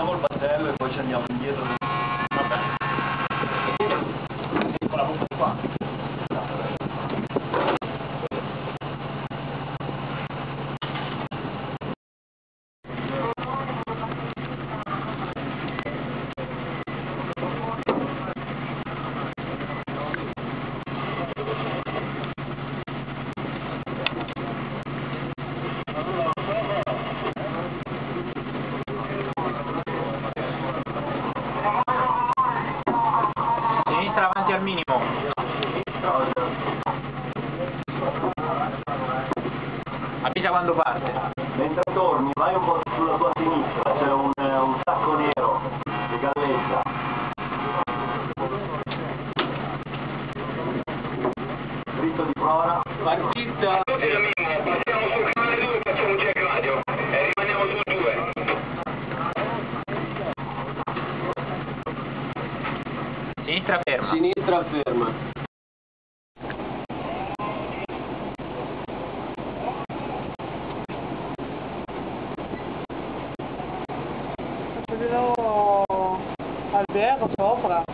Allarghiamo il battello e poi ci andiamo indietro. Va bene. Con la bocca qua. Avanti al minimo. Avvisa quando parte. Mentre torni vai un po' sulla tua sinistra, c'è un sacco nero che galleggia. Dritto di prora. Partita. Partiamo sul canale 2, facciamo un check radio e rimaniamo sul 2. Sinistra ferma. Sinistra ferma. Vedrò Alberto sopra.